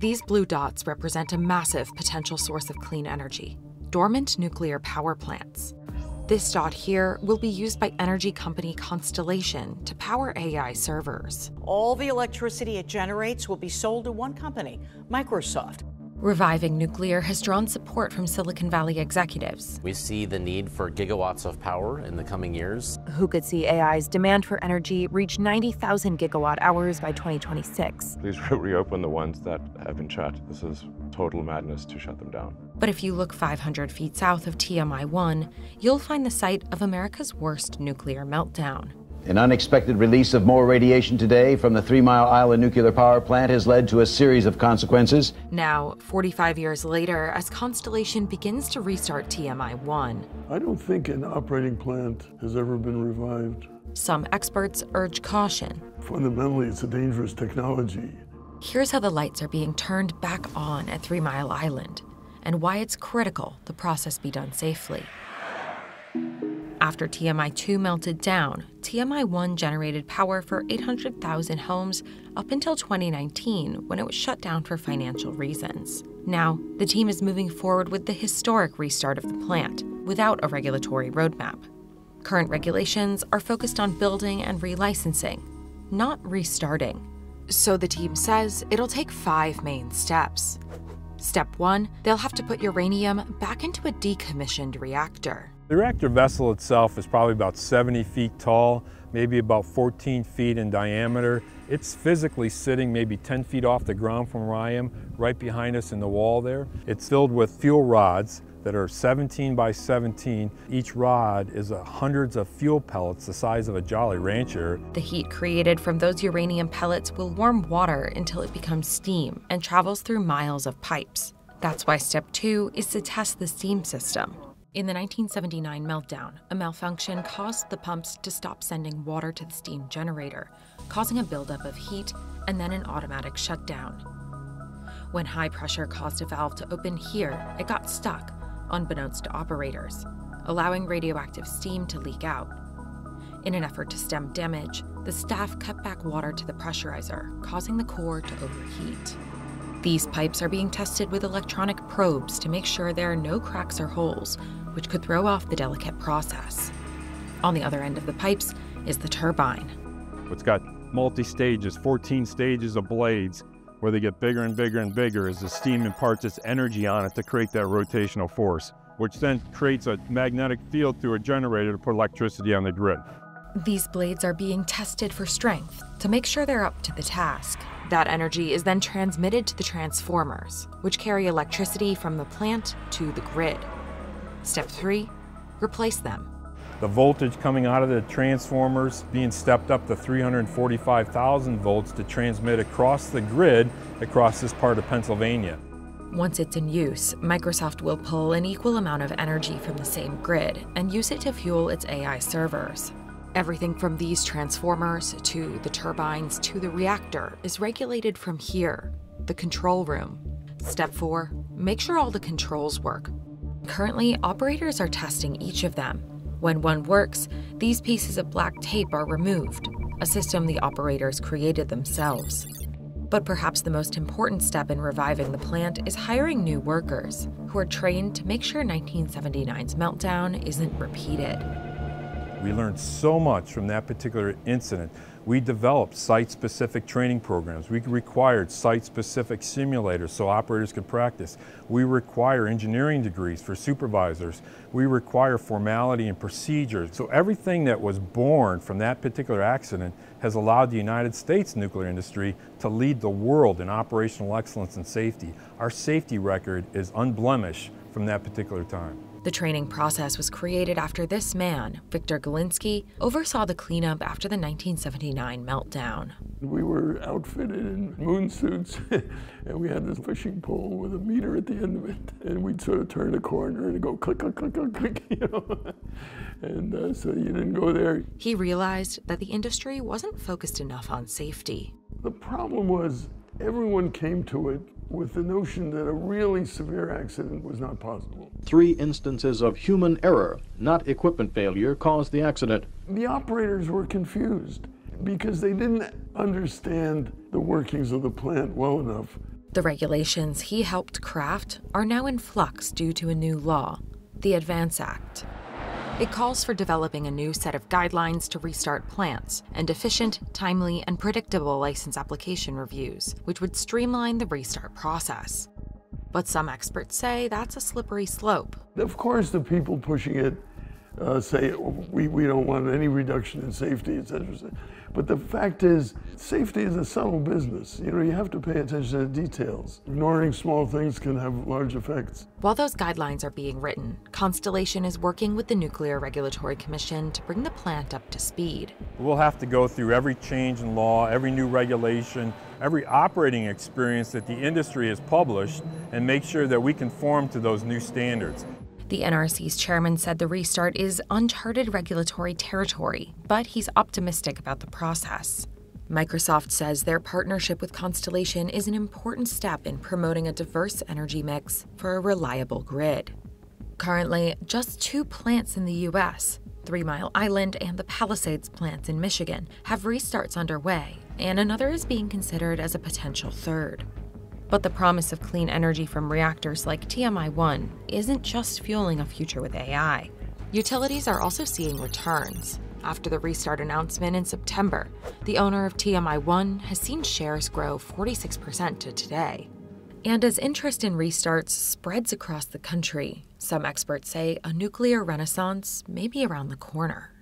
These blue dots represent a massive potential source of clean energy, dormant nuclear power plants. This dot here will be used by energy company Constellation to power AI servers. All the electricity it generates will be sold to one company, Microsoft. Reviving nuclear has drawn support from Silicon Valley executives. We see the need for gigawatts of power in the coming years. Who could see AI's demand for energy reach 90,000 gigawatt hours by 2026? Please reopen the ones that have been shut. This is total madness to shut them down. But if you look 500 feet south of TMI-1, you'll find the site of America's worst nuclear meltdown. An unexpected release of more radiation today from the 3 Mile Island nuclear power plant has led to a series of consequences. Now, 45 years later, as Constellation begins to restart TMI-1. I don't think an operating plant has ever been revived. Some experts urge caution. Fundamentally, it's a dangerous technology. Here's how the lights are being turned back on at 3 Mile Island, and why it's critical the process be done safely. After TMI-2 melted down, TMI-1 generated power for 800,000 homes up until 2019, when it was shut down for financial reasons. Now, the team is moving forward with the historic restart of the plant without a regulatory roadmap. Current regulations are focused on building and relicensing, not restarting. So the team says it'll take 5 main steps. Step 1, they'll have to put uranium back into a decommissioned reactor. The reactor vessel itself is probably about 70 feet tall, maybe about 14 feet in diameter. It's physically sitting maybe 10 feet off the ground from where I am, right behind us in the wall there. It's filled with fuel rods that are 17 by 17. Each rod is hundreds of fuel pellets the size of a Jolly Rancher. The heat created from those uranium pellets will warm water until it becomes steam and travels through miles of pipes. That's why step 2 is to test the steam system. In the 1979 meltdown, a malfunction caused the pumps to stop sending water to the steam generator, causing a buildup of heat and then an automatic shutdown. When high pressure caused a valve to open here, it got stuck, unbeknownst to operators, allowing radioactive steam to leak out. In an effort to stem damage, the staff cut back water to the pressurizer, causing the core to overheat. These pipes are being tested with electronic probes to make sure there are no cracks or holes, which could throw off the delicate process. On the other end of the pipes is the turbine. It's got multi-stages, 14 stages of blades, where they get bigger and bigger and bigger as the steam imparts its energy on it to create that rotational force, which then creates a magnetic field through a generator to put electricity on the grid. These blades are being tested for strength to make sure they're up to the task. That energy is then transmitted to the transformers, which carry electricity from the plant to the grid. Step 3, replace them. The voltage coming out of the transformers being stepped up to 345,000 volts to transmit across the grid across this part of Pennsylvania. Once it's in use, Microsoft will pull an equal amount of energy from the same grid and use it to fuel its AI servers. Everything from these transformers to the turbines to the reactor is regulated from here, the control room. Step 4, make sure all the controls work. Currently, operators are testing each of them. When one works, these pieces of black tape are removed, a system the operators created themselves. But perhaps the most important step in reviving the plant is hiring new workers who are trained to make sure 1979's meltdown isn't repeated. We learned so much from that particular incident. We developed site-specific training programs. We required site-specific simulators so operators could practice. We require engineering degrees for supervisors. We require formality and procedures. So everything that was born from that particular accident has allowed the United States nuclear industry to lead the world in operational excellence and safety. Our safety record is unblemished from that particular time. The training process was created after this man, Victor Gilinsky, oversaw the cleanup after the 1979 meltdown. We were outfitted in moon suits, and we had this fishing pole with a meter at the end of it, and we'd sort of turn a corner and go click, click, click, click, click, you know, and so you didn't go there. He realized that the industry wasn't focused enough on safety. The problem was everyone came to it with the notion that a really severe accident was not possible. 3 instances of human error, not equipment failure, caused the accident. The operators were confused because they didn't understand the workings of the plant well enough. The regulations he helped craft are now in flux due to a new law, the Advance Act. It calls for developing a new set of guidelines to restart plants and efficient, timely, and predictable license application reviews, which would streamline the restart process. But some experts say that's a slippery slope. Of course, the people pushing it say, we don't want any reduction in safety, et cetera, et cetera. But the fact is, safety is a subtle business. You know, you have to pay attention to details. Ignoring small things can have large effects. While those guidelines are being written, Constellation is working with the Nuclear Regulatory Commission to bring the plant up to speed. We'll have to go through every change in law, every new regulation, every operating experience that the industry has published, and make sure that we conform to those new standards. The NRC's chairman said the restart is uncharted regulatory territory, but he's optimistic about the process. Microsoft says their partnership with Constellation is an important step in promoting a diverse energy mix for a reliable grid. Currently, just two plants in the U.S., Three Mile Island and the Palisades plants in Michigan, have restarts underway, and another is being considered as a potential third. But the promise of clean energy from reactors like TMI-1 isn't just fueling a future with AI. Utilities are also seeing returns. After the restart announcement in September, the owner of TMI-1 has seen shares grow 46% to today. And as interest in restarts spreads across the country, some experts say a nuclear renaissance may be around the corner.